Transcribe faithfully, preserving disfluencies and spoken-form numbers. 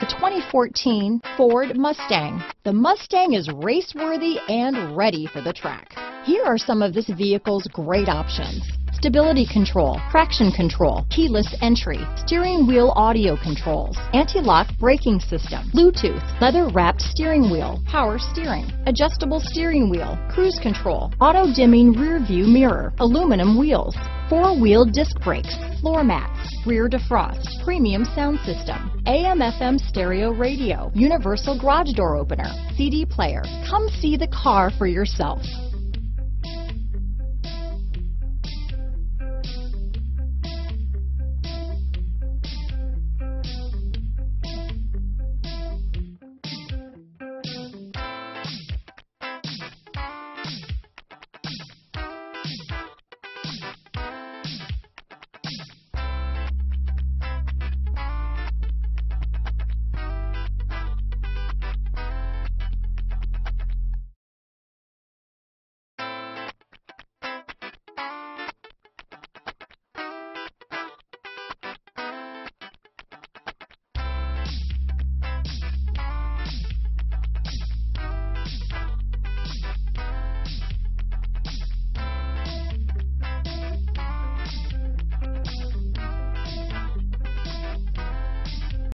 The twenty fourteen Ford Mustang. The Mustang is race-worthy and ready for the track. Here are some of this vehicle's great options. Stability control, traction control, keyless entry, steering wheel audio controls, anti-lock braking system, Bluetooth, leather-wrapped steering wheel, power steering, adjustable steering wheel, cruise control, auto-dimming rear-view mirror, aluminum wheels, four-wheel disc brakes, floor mats, rear defrost, premium sound system, A M F M stereo radio, universal garage door opener, C D player. Come see the car for yourself.